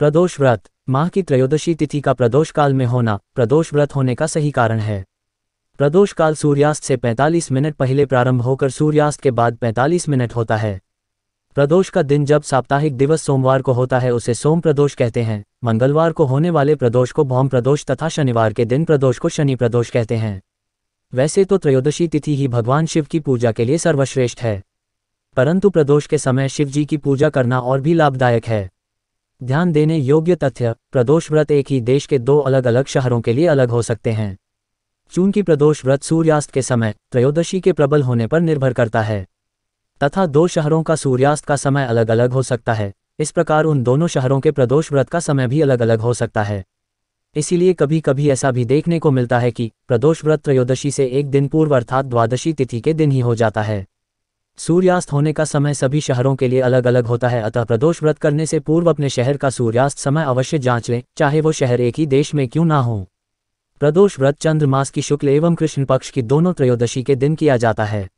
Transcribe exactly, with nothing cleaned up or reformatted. प्रदोष व्रत। माह की त्रयोदशी तिथि का प्रदोष काल में होना प्रदोष व्रत होने का सही कारण है। प्रदोष काल सूर्यास्त से पैंतालीस मिनट पहले प्रारंभ होकर सूर्यास्त के बाद पैंतालीस मिनट होता है। प्रदोष का दिन जब साप्ताहिक दिवस सोमवार को होता है उसे सोम प्रदोष कहते हैं। मंगलवार को होने वाले प्रदोष को भौम प्रदोष तथा शनिवार के दिन प्रदोष को शनि प्रदोष कहते हैं। वैसे तो त्रयोदशी तिथि ही भगवान शिव की पूजा के लिए सर्वश्रेष्ठ है, परंतु प्रदोष के समय शिव जी की पूजा करना और भी लाभदायक है। ध्यान देने योग्य तथ्य, प्रदोष व्रत एक ही देश के दो अलग अलग शहरों के लिए अलग हो सकते हैं। चूंकि प्रदोष व्रत सूर्यास्त के समय त्रयोदशी के प्रबल होने पर निर्भर करता है तथा दो शहरों का सूर्यास्त का समय अलग अलग हो सकता है, इस प्रकार उन दोनों शहरों के प्रदोष व्रत का समय भी अलग अलग हो सकता है। इसीलिए कभी कभी ऐसा भी देखने को मिलता है कि प्रदोष व्रत त्रयोदशी से एक दिन पूर्व अर्थात द्वादशी तिथि के दिन ही हो जाता है। सूर्यास्त होने का समय सभी शहरों के लिए अलग अलग होता है, अतः प्रदोष व्रत करने से पूर्व अपने शहर का सूर्यास्त समय अवश्य जांच लें, चाहे वो शहर एक ही देश में क्यों ना हो। प्रदोष व्रत चंद्रमास की शुक्ल एवं कृष्ण पक्ष की दोनों त्रयोदशी के दिन किया जाता है।